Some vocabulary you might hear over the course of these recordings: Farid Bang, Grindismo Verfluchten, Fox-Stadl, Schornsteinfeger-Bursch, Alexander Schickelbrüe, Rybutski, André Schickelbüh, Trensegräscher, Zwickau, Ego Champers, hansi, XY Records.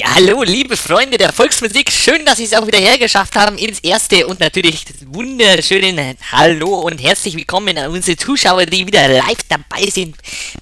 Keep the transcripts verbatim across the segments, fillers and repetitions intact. Ja, hallo, liebe Freunde der Volksmusik. Schön, dass Sie es auch wieder hergeschafft haben ins erste und natürlich wunderschönen Hallo und herzlich willkommen an unsere Zuschauer, die wieder live dabei sind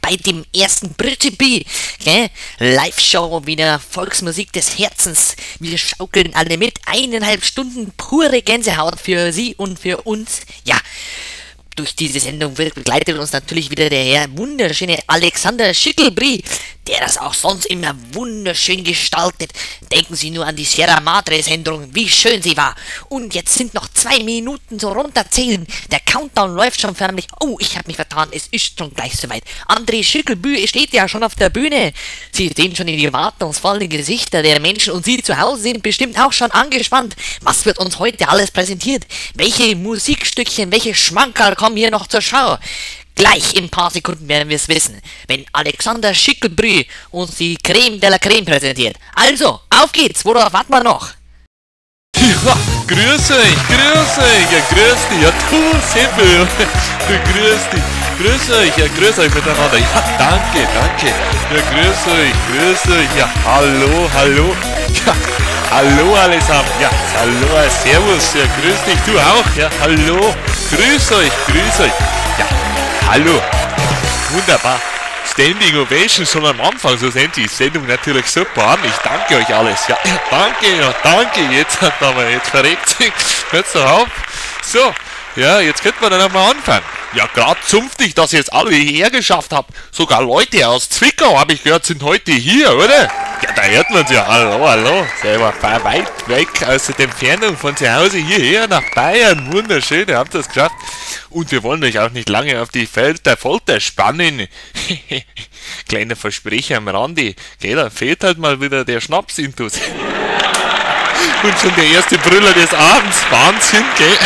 bei dem ersten Brütschenbier. Okay? Live-Show wieder Volksmusik des Herzens. Wir schaukeln alle mit. Eineinhalb Stunden pure Gänsehaut für Sie und für uns. Ja. Durch diese Sendung wird begleitet uns natürlich wieder der Herr wunderschöne Alexander Schickelbrüe, der das auch sonst immer wunderschön gestaltet. Denken Sie nur an die Sierra Madre-Sendung, wie schön sie war. Und jetzt sind noch zwei Minuten zum Runterzählen. Der Countdown läuft schon förmlich. Oh, ich habe mich vertan, es ist schon gleich soweit. André Schickelbüh steht ja schon auf der Bühne. Sie sehen schon in die erwartungsvollen Gesichter der Menschen und Sie zu Hause sind bestimmt auch schon angespannt. Was wird uns heute alles präsentiert? Welche Musikstückchen, welche Schmankerl kommen hier noch zur Schau? Gleich in ein paar Sekunden werden wir es wissen, wenn Alexander Schickelbrüe uns die Creme de la Creme präsentiert. Also, auf geht's, worauf warten wir noch? Ja, grüß euch, grüß euch, ja grüß dich, ja du Sibyl, grüß dich, grüß euch, ja grüß euch miteinander, ja danke, danke, ja grüß euch, grüß euch, ja hallo, hallo, ja hallo allesamt, ja hallo, servus, ja grüß dich, du auch, ja hallo, grüß euch, grüß euch, ja hallo, wunderbar. Standing Ovation schon am Anfang, so sehen die Sendung natürlich super an. Ich danke euch alles. Ja, danke, ja, danke. Jetzt hat aber jetzt verregt sich. Hört so auf. So, ja, jetzt könnte man dann einmal anfangen. Ja, gerade zünftig, dass ihr jetzt alle hierher geschafft habt. Sogar Leute aus Zwickau, habe ich gehört, sind heute hier, oder? Ja, da hört man sie ja. Hallo, hallo. Selber weit weg aus der Entfernung von zu Hause hierher nach Bayern. Wunderschön, ihr habt das geschafft. Und wir wollen euch auch nicht lange auf die Folter, Folter spannen. Kleiner Versprecher am Rande. Gell, da fehlt halt mal wieder der Schnaps-Intus. Und schon der erste Brüller des Abends. Wahnsinn, gell?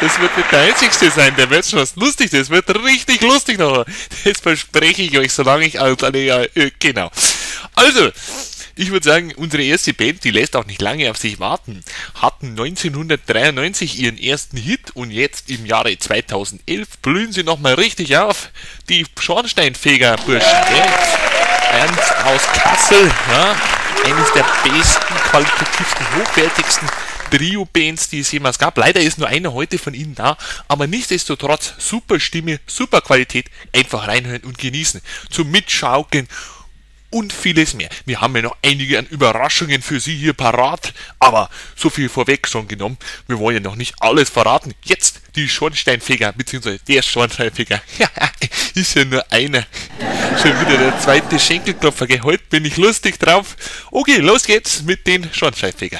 Das wird nicht der einzigste sein, der wird schon was lustig, das wird richtig lustig noch. Das verspreche ich euch, solange ich alt, äh, genau. Also, ich würde sagen, unsere erste Band, die lässt auch nicht lange auf sich warten, hatten neunzehnhundertdreiundneunzig ihren ersten Hit und jetzt im Jahre zweitausendelf blühen sie nochmal richtig auf, die Schornsteinfeger-Bursch, Ernst aus Kassel, ja, eines der besten, qualitativsten, hochwertigsten Trio-Bands, die es jemals gab. Leider ist nur einer heute von ihnen da, aber nichtsdestotrotz super Stimme, super Qualität, einfach reinhören und genießen, zum Mitschaukeln und vieles mehr. Wir haben ja noch einige an Überraschungen für Sie hier parat, aber so viel vorweg schon genommen, wir wollen ja noch nicht alles verraten. Jetzt die Schornsteinfeger, beziehungsweise der Schornsteinfeger, ist ja nur einer, schon wieder der zweite Schenkelklopfer, gell? Heute bin ich lustig drauf. Okay, los geht's mit den Schornsteinfeger.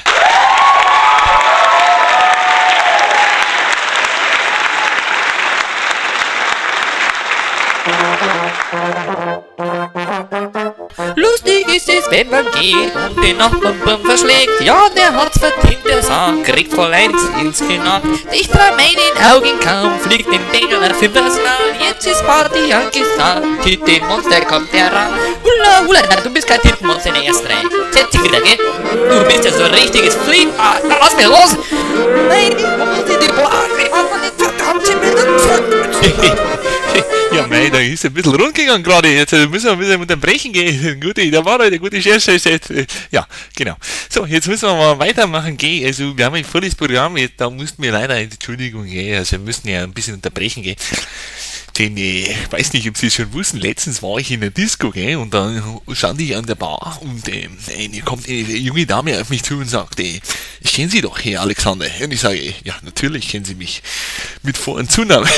Lustig ist es, wenn man geht und den Nachbarn verschlägt. Ja, der hat's verdient, der Sack kriegt voll eins ins Gnack. Ich trau meinen Augen kaum, fliegt dem Dengel auf Übersnahl. Jetzt ist Party angesagt, Tittenmonster kommt heran. Hula, hula, na, du bist kein Tittenmonster in der ersten Reihe. Setz dich wieder, gell? Du bist ja so ein richtiges Flieg. Ah, na, lass mich los! Nein, ich wollte die Blase, aber die verdammte Mütze. Ja, mei, da ist ein bisschen rundgegangen gerade. Jetzt müssen wir ein bisschen unterbrechen gehen. Gute, da war heute gute Scherze. Ja, genau. So, jetzt müssen wir mal weitermachen gehen. Also, wir haben ein volles Programm. Da mussten wir leider, Entschuldigung, gehen. Also, wir müssen ja ein bisschen unterbrechen gehen. Denn ich weiß nicht, ob Sie es schon wussten, letztens war ich in der Disco, gell, und dann stand ich an der Bar und ähm, eine, kommt eine junge Dame auf mich zu und sagt, äh, ich kenne Sie doch, Herr Alexander. Und ich sage, ja, natürlich kennen Sie mich. Mit Vor- und Zunahmen.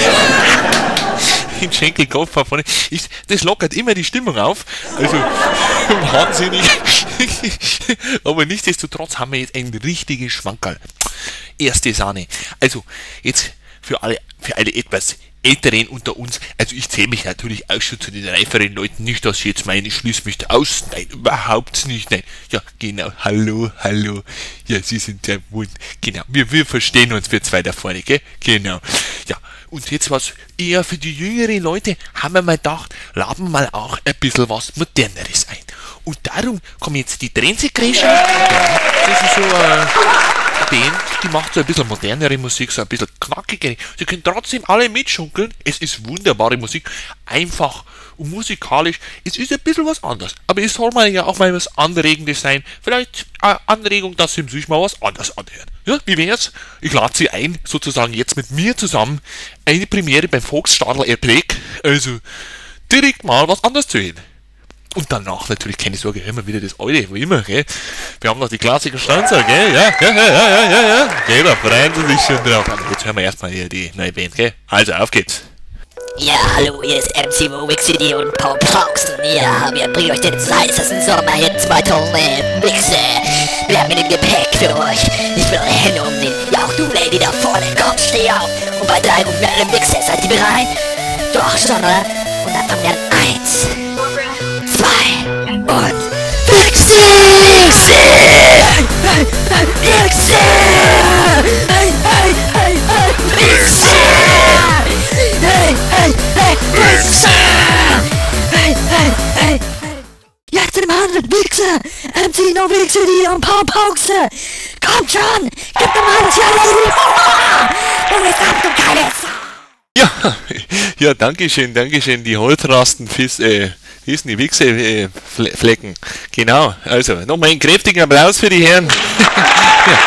Den Schenkelkopf vorne. Ich, das lockert immer die Stimmung auf. Also, wahnsinnig. Aber nichtsdestotrotz haben wir jetzt einen richtigen Schmankerl. Erste Sahne. Also, jetzt für alle, für alle etwas Älteren unter uns, also ich zähle mich natürlich auch schon zu den reiferen Leuten, nicht, dass ich jetzt meine, ich schließe mich da aus, nein, überhaupt nicht, nein, ja, genau, hallo, hallo, ja, Sie sind ja wund, genau, wir, wir verstehen uns, wir zwei da vorne, gell, genau, ja, und jetzt was eher für die jüngeren Leute, haben wir mal gedacht, laden wir mal auch ein bisschen was Moderneres ein, und darum kommen jetzt die Trensegräscher, ja, das ist so, äh, Band, die macht so ein bisschen modernere Musik, so ein bisschen knackigere. Sie können trotzdem alle mitschunkeln. Es ist wunderbare Musik, einfach und musikalisch. Es ist ein bisschen was anderes, aber es soll mal ja auch mal was Anregendes sein. Vielleicht eine Anregung, dass Sie sich mal was anderes anhören. Ja, wie wär's? Ich lade Sie ein, sozusagen jetzt mit mir zusammen eine Premiere beim Fox-Stadl erträgt. Also direkt mal was anderes zu hören. Und danach natürlich, keine Sorge, immer wieder das Alte, wie immer, gell? Wir haben noch die klassischen Stanzer, gell? Ja, ja, ja, ja, ja, ja, gell, da freuen Sie sich schon drauf. Aber jetzt hören wir erstmal hier die neue Band, gell? Also, auf geht's! Ja, hallo, hier ist M C Wix City und Paul Proxen, ja, wir bringen euch den heißesten Sommerhit zweitausend elf Mixe. Wir haben den Gepäck für euch, ich will eure Hände umnehmen, ja auch du Lady da vorne, komm, steh auf! Und bei drei Runden alle Mixe, seid ihr bereit? Doch, schon, oder? Und dann fangen wir an, eins... Und Wixi! Wixi! Hey, hey, Wixi! Hey, hey, hey, hey! Wixi! Hey, hey, hey! Wixi! Hey, hey, hey! Jetzt im Handel, Wixi! M C No Wixi, die und Paul Pauxi! Kommt schon! Gib dem Handel, ja, die und jetzt habt ihr keine Zeit! Ja, ja, dankeschön, dankeschön, die Holtrasten fürs, äh... hießen die Wichse-Flecken. Genau, also nochmal einen kräftigen Applaus für die Herren. Ja, genau.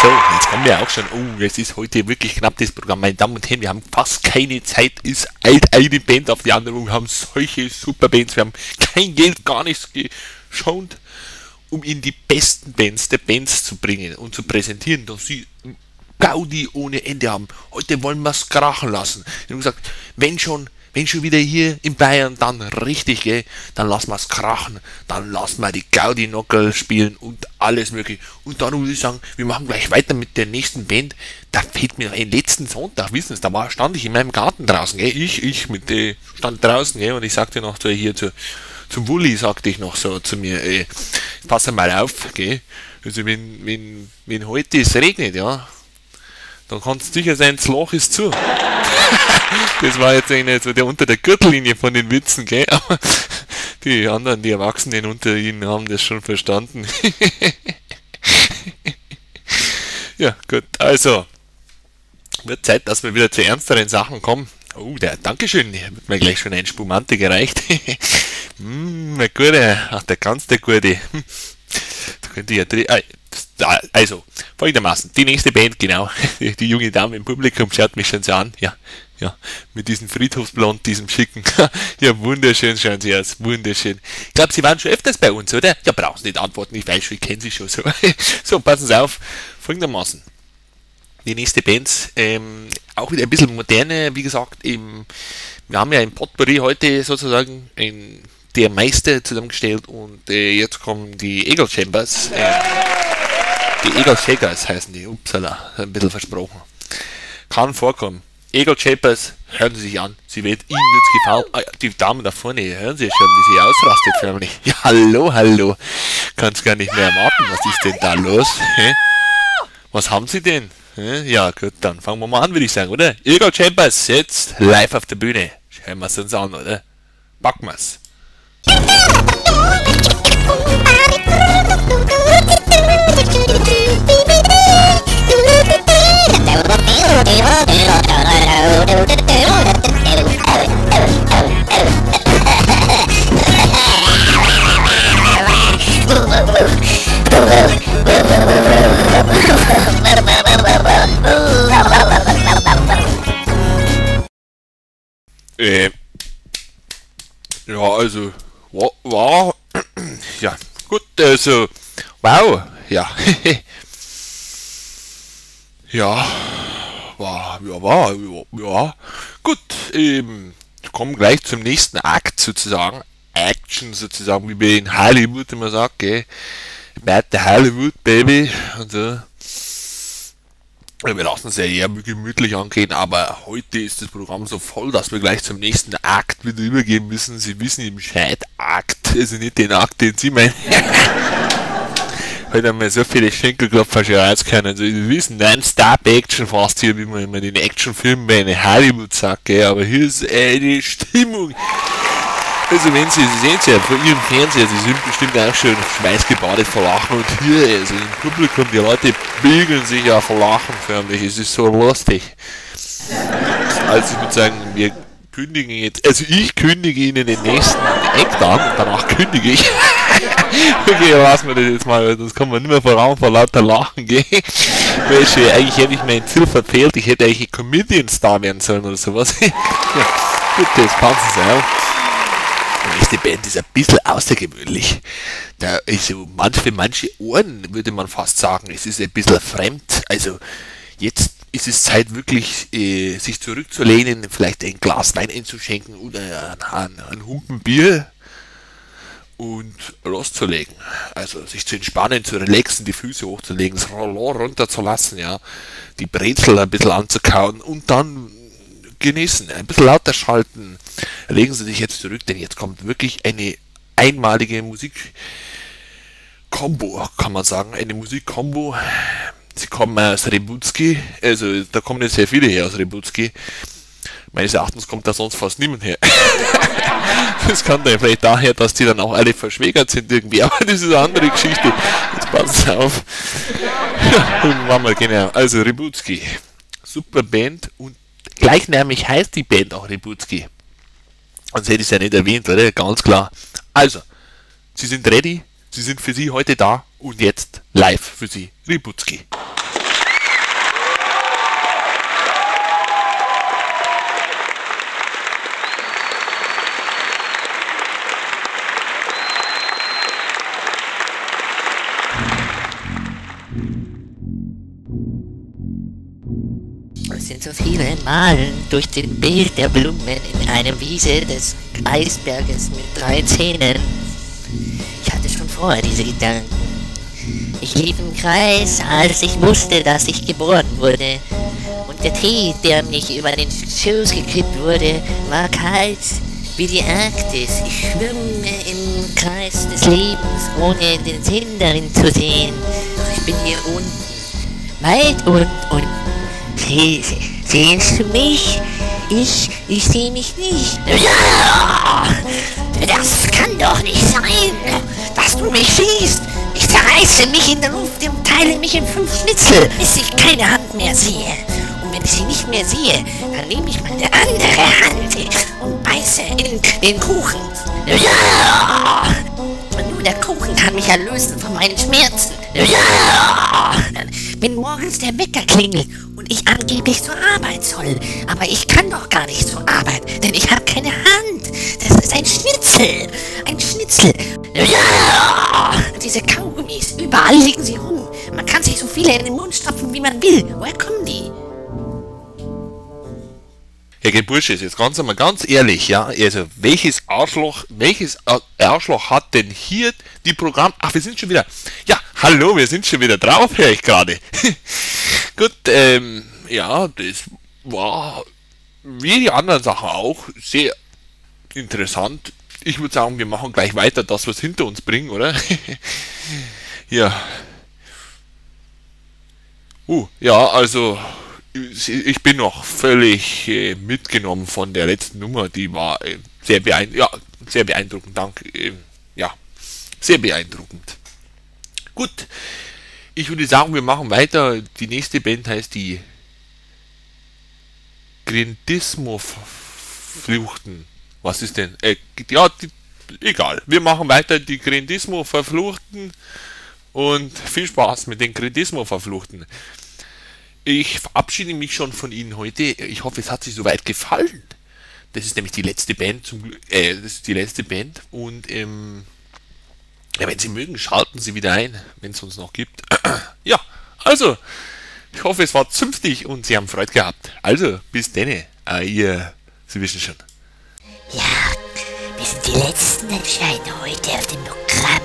So, jetzt haben wir auch schon, oh, es ist heute wirklich knapp das Programm, meine Damen und Herren, wir haben fast keine Zeit, ist alt eine Band auf die andere, wir haben solche super Bands, wir haben kein Geld, gar nichts geschont, um ihnen die besten Bands der Bands zu bringen und zu präsentieren, dass sie Gaudi ohne Ende haben. Heute wollen wir es krachen lassen. Ich habe gesagt, wenn schon Wenn schon wieder hier in Bayern, dann richtig, gell? Dann lassen wir es krachen, dann lassen wir die Gaudi-Nockerl spielen und alles mögliche. Und dann würde ich sagen, wir machen gleich weiter mit der nächsten Band. Da fällt mir ein, letzten Sonntag, wissen Sie, da war, stand ich in meinem Garten draußen, gell? Ich, ich mit, äh, stand draußen, gell? Und ich sagte noch so hier zu, zum Wulli, sagte ich noch so zu mir, ey, pass mal auf, gell? Also wenn, wenn, wenn heute es regnet, ja, dann kannst du sicher sein, das Loch ist zu. Das war jetzt eigentlich so der unter der Gürtellinie von den Witzen, gell? Aber die anderen, die Erwachsenen unter ihnen haben das schon verstanden. Ja, gut, also. Wird Zeit, dass wir wieder zu ernsteren Sachen kommen. Oh, der, Dankeschön, hier wird mir gleich schon ein Spumante gereicht. Hm, der Gute, ach, der ganz der Gute. Da könnte ich ja drehen. Also, folgendermaßen, die nächste Band, genau, die junge Dame im Publikum schaut mich schon so an, ja, ja, mit diesem Friedhofsblond, diesem schicken, ja, wunderschön schauen sie aus, wunderschön. Ich glaube, sie waren schon öfters bei uns, oder? Ja, brauchen sie nicht antworten, ich weiß schon, ich kenne sie schon so. So, passen Sie auf, folgendermaßen, die nächste Band, ähm, auch wieder ein bisschen moderne, wie gesagt, im, wir haben ja im Potpourri heute sozusagen ein, der Meister zusammengestellt und äh, jetzt kommen die Ego Champers, äh, die Ego Shakers heißen die, upsala, ein bisschen versprochen. Kann vorkommen. Ego Champers, hören Sie sich an, sie wird Ihnen wird's gefallen. Ah, die Dame da vorne, hören Sie schon, wie sie ausrastet förmlich. Ja, hallo, hallo. Kann's gar nicht mehr erwarten, was ist denn da los? Hä? Was haben Sie denn? Hä? Ja, gut, dann fangen wir mal an, würde ich sagen, oder? Ego Champers, jetzt live auf der Bühne. Hören wir's uns an, oder? Packen wir's. Äh, ja, also, wow, wow, ja, gut, also, wow, ja, ja, war, ja, war, ja, gut, ähm, kommen gleich zum nächsten Akt sozusagen, Action sozusagen, wie wir in Hollywood immer sagt, gell, about the Hollywood, Baby, und so. Wir lassen es ja eher gemütlich angehen, aber heute ist das Programm so voll, dass wir gleich zum nächsten Akt wieder übergehen müssen. Sie wissen im Scheid-Akt, also nicht den Akt, den Sie meinen. Heute haben wir so viele Schenkelklopfer schon rausgehauen. Also Sie wissen, Non-Stop-Action fast hier, wie man immer den Actionfilmen bei einer Hollywood sagt, aber hier ist eine Stimmung. Also wenn Sie, Sie sehen es ja vor Ihrem Fernseher, Sie sind bestimmt auch schon schweißgebadet vor Lachen und hier, also im Publikum, die Leute bügeln sich ja vor Lachen förmlich, es ist so lustig. Also ich würde sagen, wir kündigen jetzt, also ich kündige Ihnen den nächsten Act an, danach kündige ich. Okay, lassen wir das jetzt mal, sonst kann man nicht mehr vor Raum vor lauter Lachen gehen. Weißt du, eigentlich hätte ich mein Ziel verfehlt, ich hätte eigentlich ein Comedian-Star werden sollen oder sowas. Ja, gut, das passt es auch. Die nächste Band ist ein bisschen außergewöhnlich. Da ist so manch für manche Ohren, würde man fast sagen, es ist ein bisschen fremd. Also jetzt ist es Zeit wirklich, äh, sich zurückzulehnen, vielleicht ein Glas Wein einzuschenken oder einen, einen Humpen Bier und loszulegen. Also sich zu entspannen, zu relaxen, die Füße hochzulegen, das Rollo runterzulassen, ja, die Brezel ein bisschen anzukauen und dann genießen, ein bisschen lauter schalten. Legen Sie sich jetzt zurück, denn jetzt kommt wirklich eine einmalige Musik-Kombo, kann man sagen, eine Musik-Kombo. Sie kommen aus Rybutski, also da kommen jetzt sehr viele her aus Rybutski. Meines Erachtens kommt da sonst fast niemand her. Das kann dann vielleicht daher, dass die dann auch alle verschwägert sind irgendwie, aber das ist eine andere Geschichte. Jetzt passt auf. Ja, mal genau. Also Rybutski, super Band und gleichnamig heißt die Band auch Rybutski. Sonst hätte ich es ja nicht erwähnt, oder? Ganz klar. Also, Sie sind ready, Sie sind für Sie heute da und jetzt live für Sie Rybutski. Sind so viele Malen durch den Bild der Blumen in einer Wiese des Eisberges mit drei Zähnen. Ich hatte schon vorher diese Gedanken. Ich lief im Kreis, als ich wusste, dass ich geboren wurde. Und der Tee, der mich über den Schoß gekippt wurde, war kalt wie die Arktis. Ich schwimme im Kreis des Lebens, ohne den Sinn darin zu sehen. Doch ich bin hier unten, weit unten, unten. Sie, siehst du mich? Ich, ich sehe mich nicht. Das kann doch nicht sein, dass du mich siehst. Ich zerreiße mich in der Luft und teile mich in fünf Schnitzel, bis ich keine Hand mehr sehe. Und wenn ich sie nicht mehr sehe, dann nehme ich meine andere Hand und beiße in den Kuchen. Nur der Kuchen kann mich erlösen von meinen Schmerzen. Wenn morgens der Wecker klingelt und ich angeblich zur Arbeit soll, aber ich kann doch gar nicht zur Arbeit, denn ich habe keine Hand. Das ist ein Schnitzel, ein Schnitzel. Diese Kaugummis, überall liegen sie rum. Man kann sich so viele in den Mund stopfen, wie man will. Woher kommen die? Herr Gebursche, ist jetzt ganz einmal ganz ehrlich, ja, also welches Arschloch, welches Arschloch hat denn hier die Programm... Ach, wir sind schon wieder... Ja, hallo, wir sind schon wieder drauf, höre ich gerade. Gut, ähm, ja, das war, wie die anderen Sachen auch, sehr interessant. Ich würde sagen, wir machen gleich weiter das, was hinter uns bringen, oder? Ja. Uh, ja, also... Ich bin noch völlig äh, mitgenommen von der letzten Nummer, die war äh, sehr, beeindruckend, ja, sehr beeindruckend, danke, äh, ja, sehr beeindruckend. Gut, ich würde sagen, wir machen weiter, die nächste Band heißt die Grindismo Verfluchten, was ist denn, äh, ja, die, egal, wir machen weiter, die Grindismo Verfluchten und viel Spaß mit den Grindismo Verfluchten. Ich verabschiede mich schon von Ihnen heute. Ich hoffe, es hat sich soweit gefallen. Das ist nämlich die letzte Band zum Glück. Äh, das ist die letzte Band. Und ähm, ja, wenn Sie mögen, schalten Sie wieder ein, wenn es uns noch gibt. Ja, also, ich hoffe, es war zünftig und Sie haben Freude gehabt. Also, bis denne. Ah, ihr, Sie wissen schon. Ja, wir sind die letzten anscheinend heute auf dem Programm.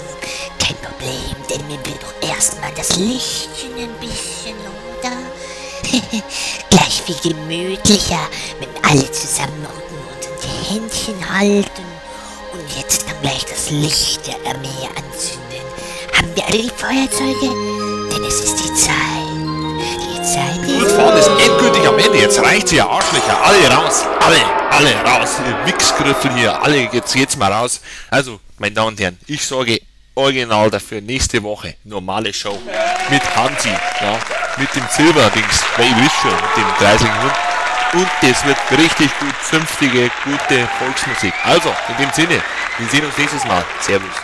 Kein Problem, denn wir will doch erstmal das Lichtchen ein bisschen runter. Gleich viel gemütlicher, wenn alle zusammenrücken und unsere Händchen halten und jetzt dann gleich das Licht der Armee anzünden. Haben wir alle die Feuerzeuge? Denn es ist die Zeit. Die Zeit ist... Gut, vorne ist endgültig am Ende. Jetzt reicht's ja, Arschlöcher. Alle raus, alle! Alle raus, ihr Wichsgriffel hier, alle geht's jetzt mal raus. Also, meine Damen und Herren, ich sage original dafür nächste Woche normale Show mit Hansi, ja, mit dem Silberdings, weil ich wisst schon, mit dem Dreisinghund. Und das wird richtig gut, zünftige, gute Volksmusik. Also, in dem Sinne, wir sehen uns nächstes Mal. Servus.